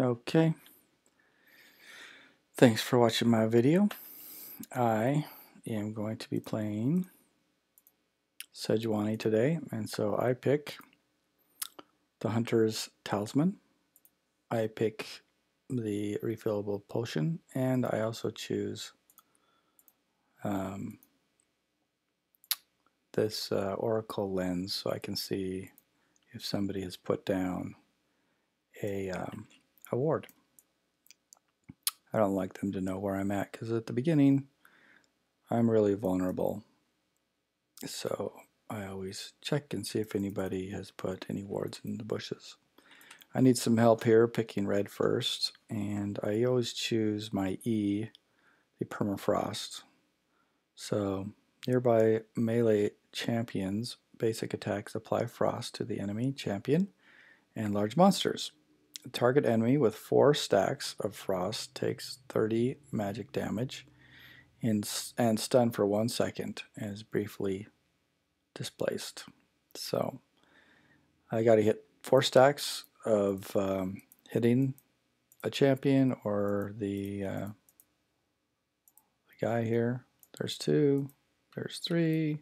Okay, thanks for watching my video. I am going to be playing Sejuani today, and so I pick the Hunter's Talisman, I pick the refillable potion, and I also choose this Oracle lens so I can see if somebody has put down a ward. I don't like them to know where I'm at, because at the beginning I'm really vulnerable, so I always check and see if anybody has put any wards in the bushes. I need some help here picking red first, and I always choose my E, the permafrost. So nearby melee champions basic attacks apply frost to the enemy champion and large monsters. The target enemy with 4 stacks of frost takes 30 magic damage and stunned for 1 second and is briefly displaced. So I got to hit 4 stacks of hitting a champion or the guy here. There's 2, there's 3,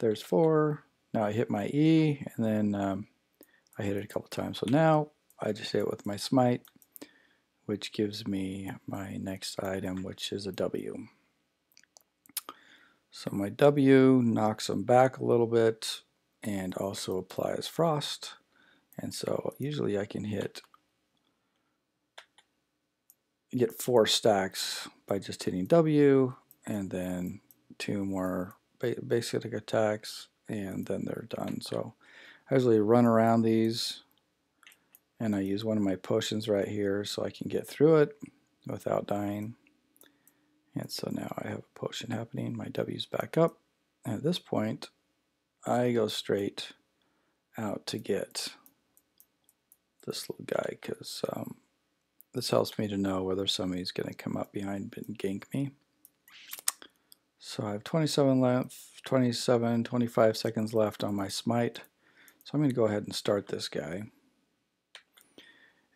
there's 4. Now I hit my E, and then I hit it a couple times. So now I just hit it with my smite, which gives me my next item, which is a W. So my W knocks them back a little bit and also applies frost. And so usually I can get 4 stacks by just hitting W, and then 2 more basic attacks, and then they're done. So I usually run around these, and I use one of my potions right here so I can get through it without dying. And so now I have a potion happening, my W's back up, and at this point I go straight out to get this little guy, because this helps me to know whether somebody's going to come up behind and gank me. So I have 25 seconds left on my smite, so I'm going to go ahead and start this guy.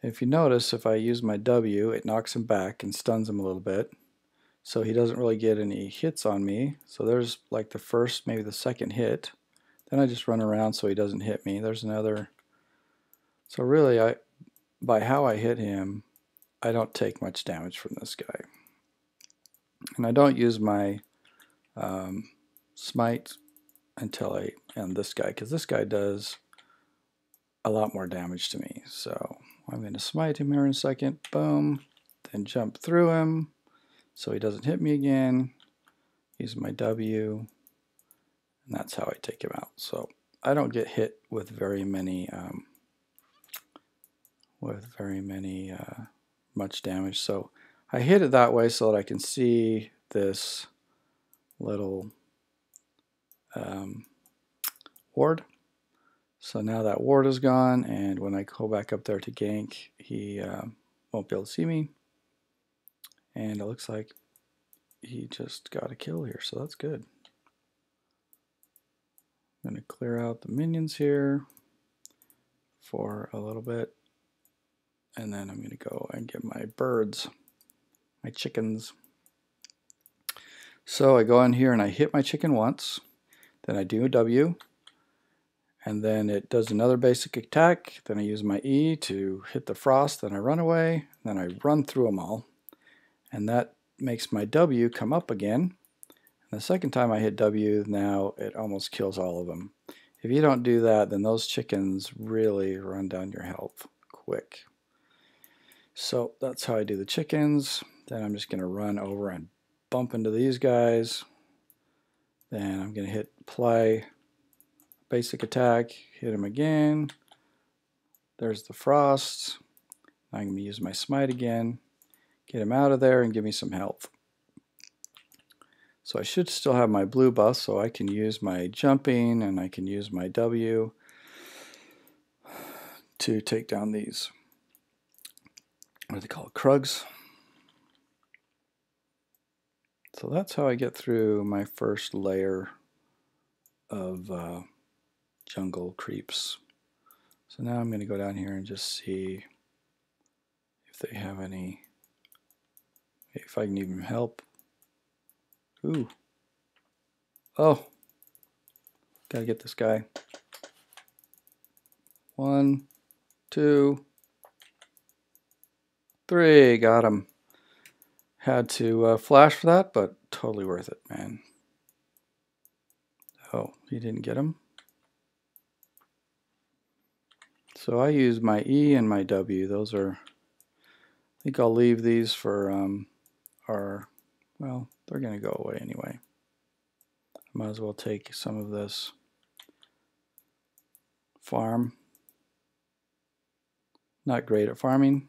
If you notice, if I use my W, it knocks him back and stuns him a little bit, so he doesn't really get any hits on me. So there's like the first, maybe the second hit. Then I just run around so he doesn't hit me. There's another. So really, by how I hit him, I don't take much damage from this guy. And I don't use my smite until I end this guy, because this guy does a lot more damage to me. So I'm going to smite him here in a second, boom, then jump through him so he doesn't hit me again, use my W, and that's how I take him out. So I don't get hit with very many much damage. So I hit it that way so that I can see this little ward. So now that ward is gone, and when I go back up there to gank, he won't be able to see me. And it looks like he just got a kill here, so that's good. I'm going to clear out the minions here for a little bit, and then I'm going to go and get my birds, my chickens. So I go in here and I hit my chicken once, then I do a W, and then it does another basic attack, then I use my E to hit the frost, then I run away, then I run through them all, and that makes my W come up again, and the second time I hit W, now it almost kills all of them. If you don't do that, then those chickens really run down your health quick. So that's how I do the chickens. Then I'm just going to run over and bump into these guys, then I'm going to hit play, basic attack, hit him again, there's the frost, I'm going to use my smite again, get him out of there and give me some health. So I should still have my blue buff, so I can use my jumping and I can use my W to take down these, what are they called, Krugs. So that's how I get through my first layer of jungle creeps. So now I'm going to go down here and just see if they have any, if I can even help. Ooh. Oh. Gotta get this guy. 1, 2, 3. Got him. Had to flash for that, but totally worth it, man. Oh, he didn't get him. So I use my E and my W. Those are, I think I'll leave these for our, well, they're going to go away anyway. Might as well take some of this farm. Not great at farming.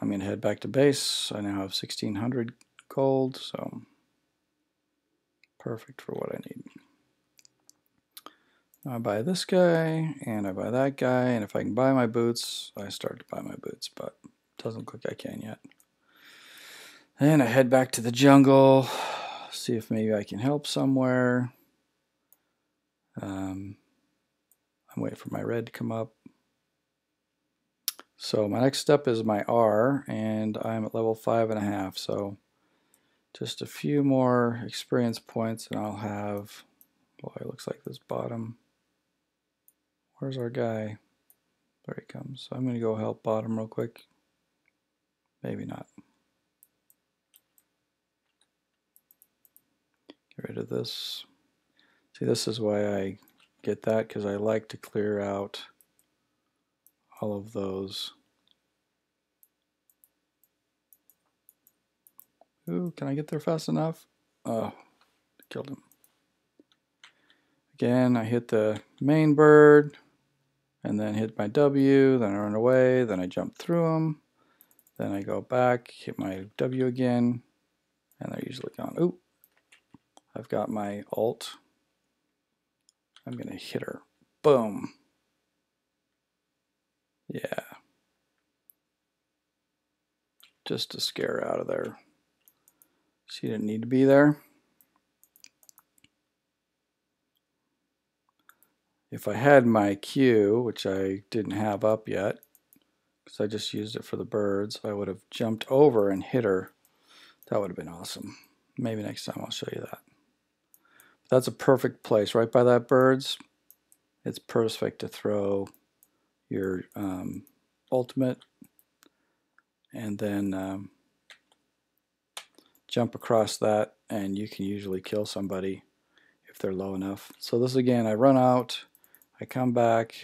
I'm going to head back to base. I now have 1,600 gold, so perfect for what I need. I buy this guy, and I buy that guy, and if I can buy my boots, I start to buy my boots, but it doesn't look like I can yet. And I head back to the jungle, see if maybe I can help somewhere. I'm waiting for my red to come up. So my next step is my R, and I'm at level 5.5, so just a few more experience points, and I'll have, boy, it looks like this bottom. Where's our guy? There he comes. I'm going to go help bottom real quick. Maybe not. Get rid of this. See, this is why I get that, because I like to clear out all of those. Ooh, can I get there fast enough? Oh, killed him. Again, I hit the main bird, and then hit my W, then I run away, then I jump through them, then I go back, hit my W again, and they're usually gone. Ooh, I've got my alt. I'm gonna hit her. Boom. Yeah. Just to scare her out of there. She didn't need to be there. If I had my Q, which I didn't have up yet, because I just used it for the birds, I would have jumped over and hit her. That would have been awesome. Maybe next time I'll show you that. That's a perfect place, right by that birds. It's perfect to throw your ultimate, and then jump across that, and you can usually kill somebody if they're low enough. So this again, I run out, I come back.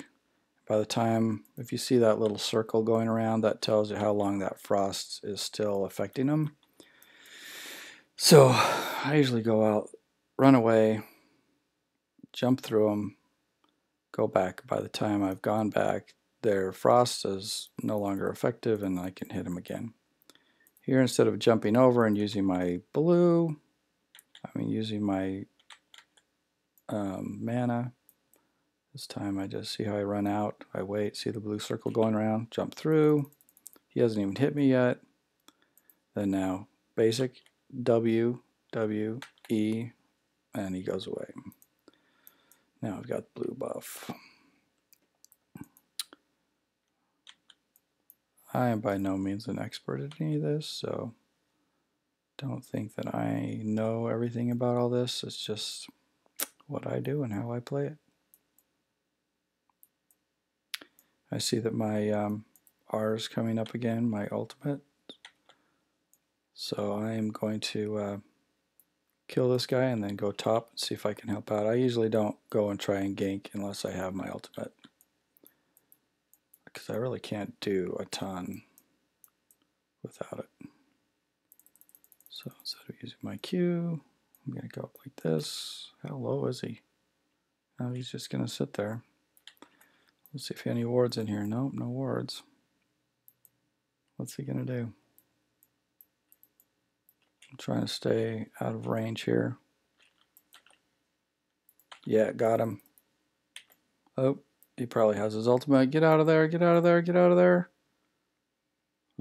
By the time, if you see that little circle going around, that tells you how long that frost is still affecting them. So I usually go out, run away, jump through them, go back. By the time I've gone back, their frost is no longer effective, and I can hit them again. Here, instead of jumping over and using my blue, I mean using my mana, this time I just see how I run out, I wait, see the blue circle going around, jump through, he hasn't even hit me yet. Then now basic W, W, E, and he goes away. Now I've got blue buff. I am by no means an expert at any of this, so don't think that I know everything about all this. It's just what I do and how I play it. I see that my R is coming up again, my ultimate. So I am going to kill this guy and then go top and see if I can help out. I usually don't go and try and gank unless I have my ultimate, because I really can't do a ton without it. So instead of using my Q, I'm going to go up like this. How low is he? Now he's just going to sit there. Let's see if he has any wards in here. Nope, no wards. What's he going to do? I'm trying to stay out of range here. Yeah, got him. Oh. He probably has his ultimate. Get out of there, get out of there, get out of there.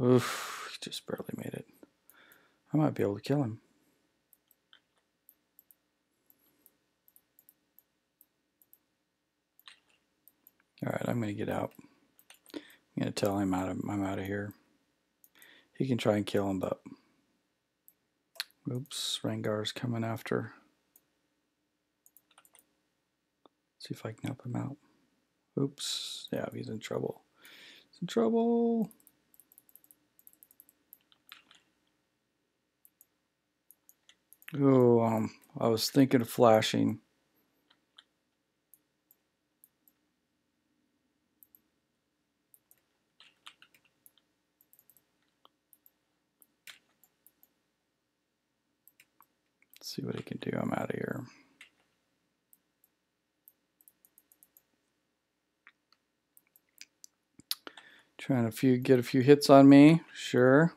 Oof, he just barely made it. I might be able to kill him. Alright, I'm going to get out. I'm going to tell him I'm out of here. He can try and kill him, but oops, Rengar's coming after. See if I can help him out. Oops, yeah, he's in trouble. He's in trouble. Oh, I was thinking of flashing. Let's see what he can do. I'm out of here. Trying get a few hits on me, sure.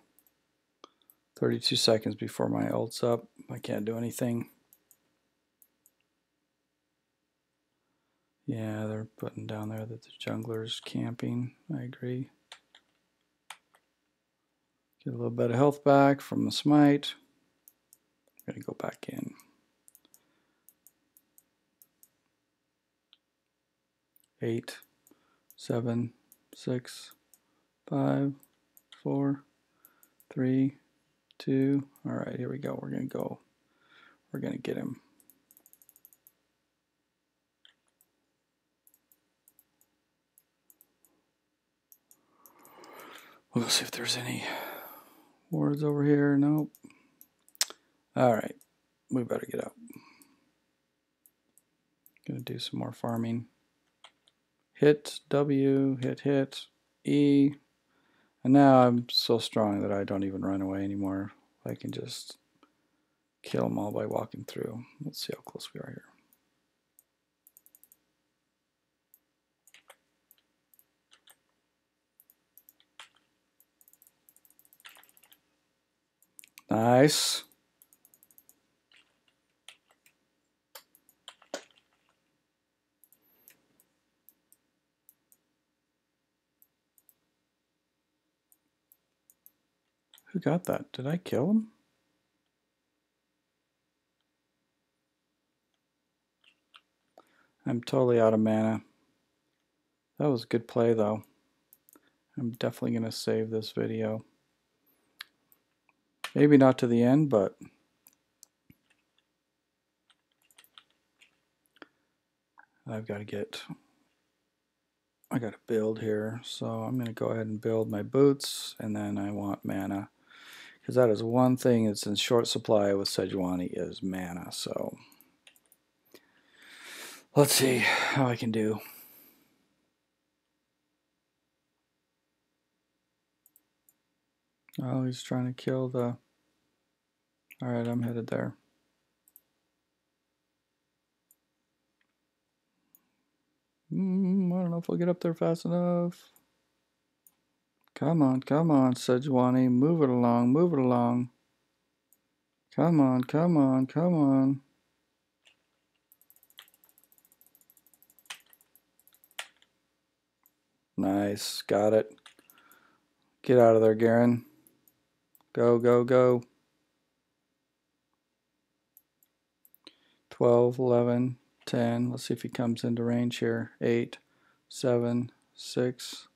32 seconds before my ult's up. I can't do anything. Yeah, they're putting down there that the jungler's camping. I agree. Get a little bit of health back from the smite. I'm going to go back in. Eight, seven, six, five, four, three, two. All right, here we go. We're going to go. We're going to get him. We'll go see if there's any wards over here. Nope. All right, we better get up. Gonna do some more farming. Hit W, hit, hit, E. And now I'm so strong that I don't even run away anymore. I can just kill them all by walking through. Let's see how close we are here. Nice. Who got that? Did I kill him? I'm totally out of mana. That was a good play though. I'm definitely going to save this video. Maybe not to the end, but I've got to get... I got to build here, so I'm going to go ahead and build my boots, and then I want mana. Because that is one thing that's in short supply with Sejuani is mana, so let's see how I can do. Oh, he's trying to kill the... Alright, I'm headed there. I don't know if we'll get up there fast enough. Come on, come on, Sejuani. Move it along, move it along. Come on, come on, come on. Nice, got it. Get out of there, Garen. Go, go, go. 12, 11, 10. Let's see if he comes into range here. 8, 7, 6.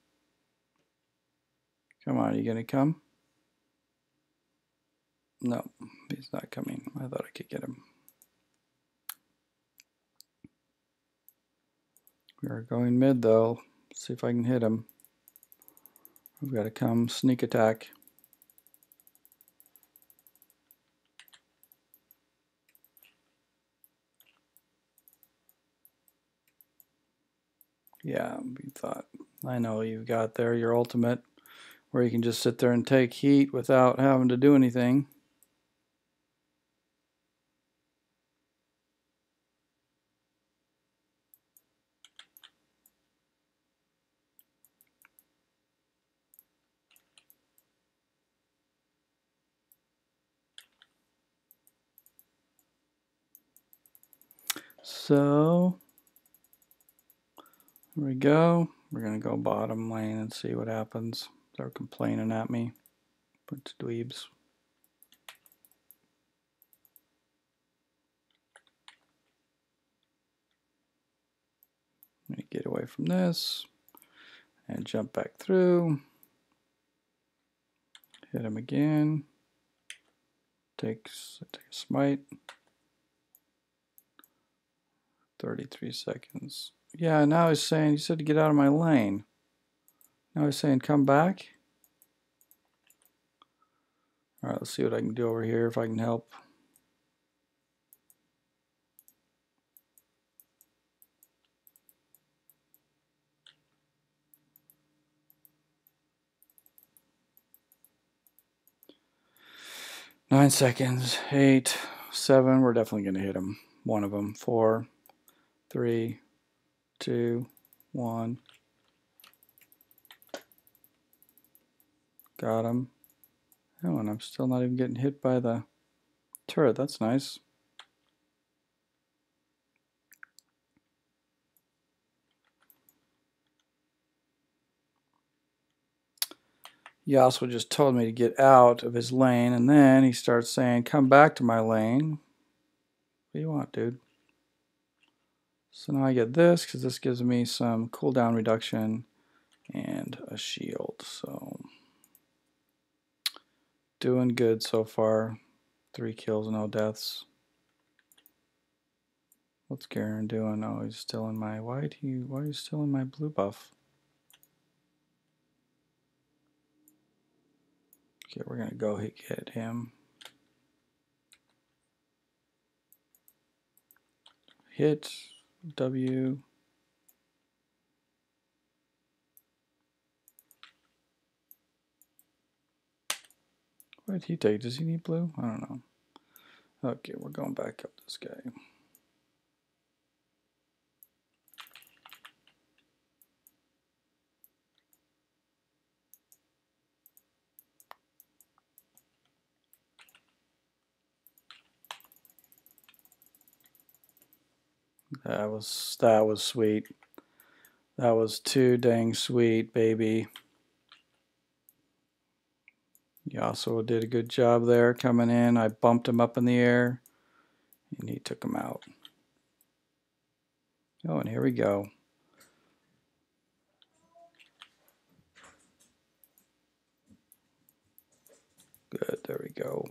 Come on, are you going to come? No, he's not coming. I thought I could get him. We are going mid though. Let's see if I can hit him. I've got to come sneak attack. Yeah, we thought. I know you've got there your ultimate where you can just sit there and take heat without having to do anything. So there we go. We're going to go bottom lane and see what happens. They're complaining at me. Bunch of dweebs. I'm going to get away from this and jump back through. hit him again. Take a smite. 33 seconds. Yeah, now he's saying, you said to get out of my lane. Now he's saying come back. All right, let's see what I can do over here, if I can help. Nine seconds, eight, seven. We're definitely going to hit him. One of them. 4, 3, 2, 1. Got him. Oh, and I'm still not even getting hit by the turret. That's nice. Yasuo just told me to get out of his lane, and then he starts saying, come back to my lane. What do you want, dude? So now I get this, because this gives me some cooldown reduction and a shield. So doing good so far. 3 kills, no deaths. What's Garen doing? Oh, he's still in my white. Why are you still in my blue buff? Okay, we're gonna go hit him. Hit W. What did he take? Does he need blue? I don't know. Okay, we're going back up this guy. That was sweet. That was too dang sweet, baby. Yasuo did a good job there coming in. I bumped him up in the air and he took him out. Oh, and here we go. Good, there we go.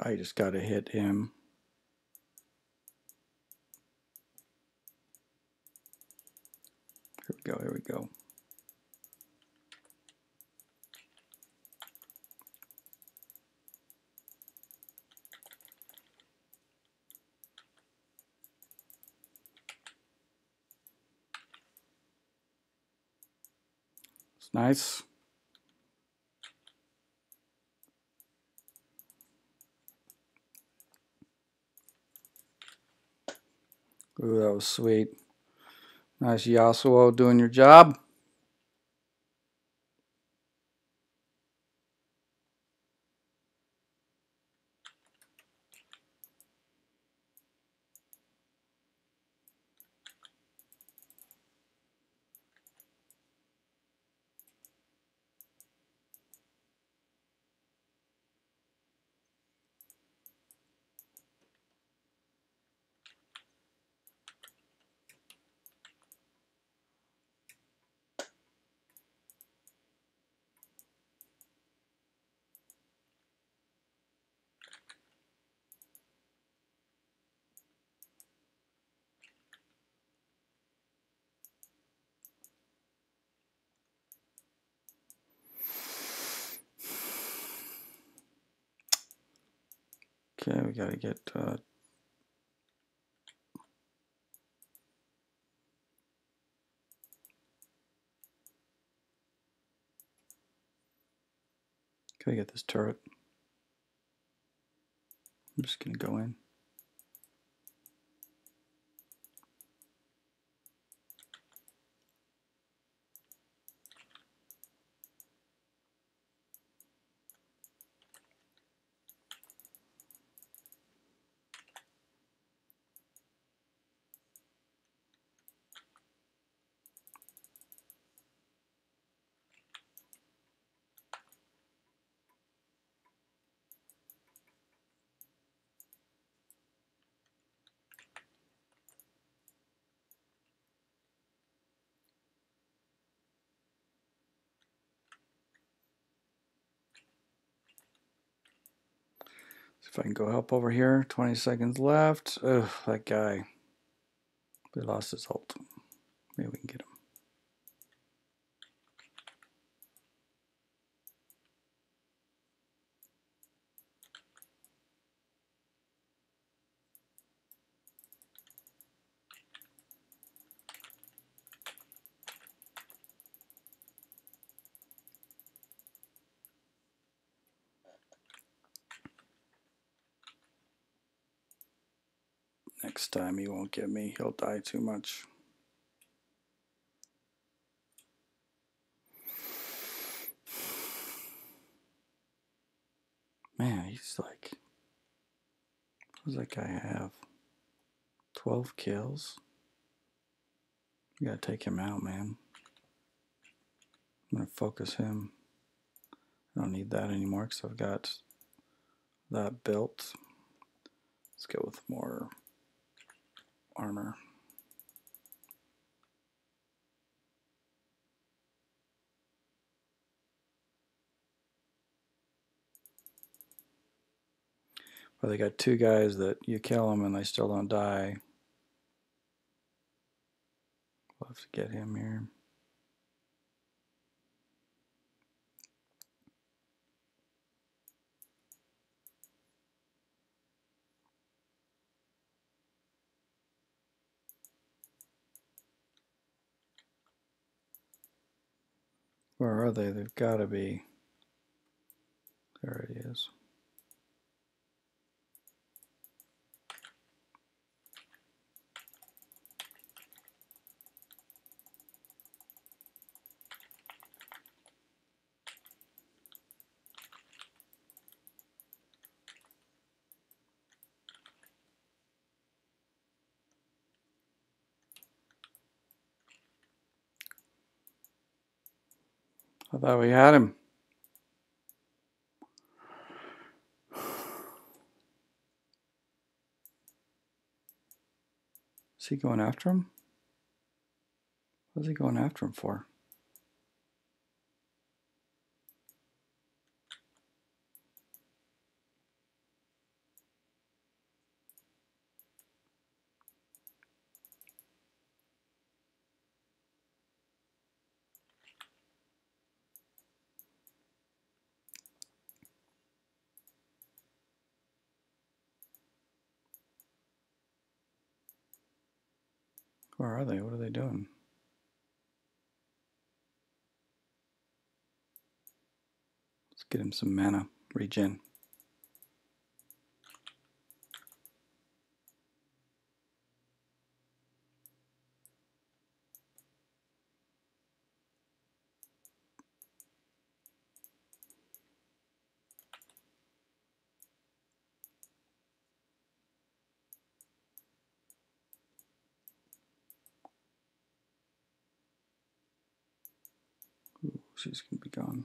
I just got to hit him. Here we go, here we go. It's nice. Ooh, that was sweet. Nice, Yasuo, doing your job. Okay, we gotta get gotta get this turret. I'm just gonna go in. If I can go help over here, 20 seconds left. Ugh, that guy. We lost his ult. Maybe we can get him. Next time he won't get me, he'll die too much. Man, he's like, what does that guy have? 12 kills? You gotta take him out, man. I'm gonna focus him. I don't need that anymore because I've got that built. Let's go with more armor. Well, they got two guys that you kill them and they still don't die. We'll have to get him here. Where are they? They've got to be. There it is. I thought we had him. Is he going after him? What's he going after him for? Where are they? What are they doing? Let's get him some mana. Regen. She's going to be gone.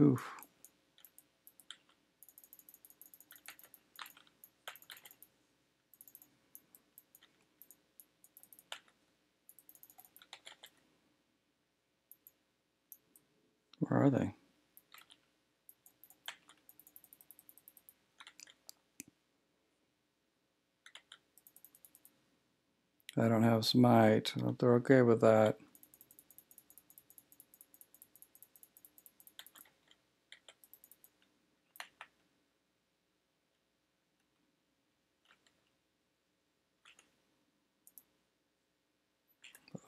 Oof. Where are they? I don't have smite. I hope they're okay with that.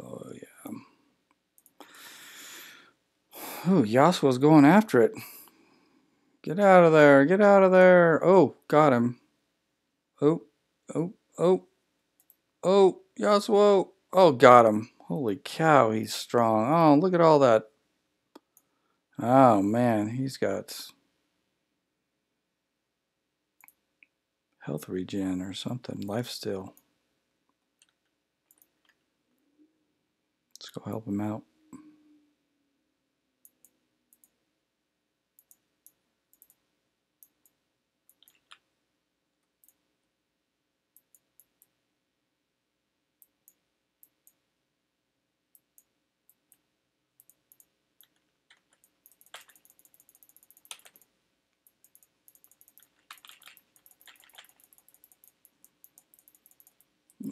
Oh yeah. Oh, Yasuo's going after it. Get out of there, get out of there. Oh, got him. Oh, oh, oh, oh, Yasuo. Oh, got him. Holy cow, he's strong. Oh, look at all that. Oh, man, he's got health regen or something, life steal. Let's go help him out.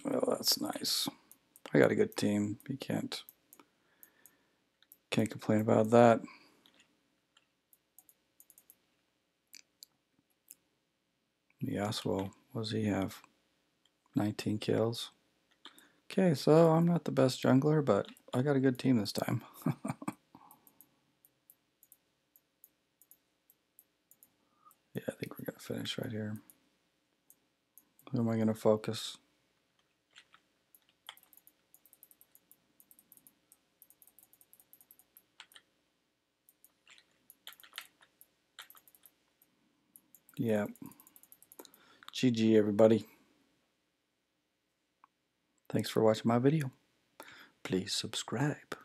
Well, that's nice. I got a good team. You can't complain about that. Yasuo, what does he have? 19 kills. Okay, so I'm not the best jungler, but I got a good team this time. Yeah, I think we're gonna finish right here. Who am I gonna focus? Yeah. GG, everybody. Thanks for watching my video. Please subscribe.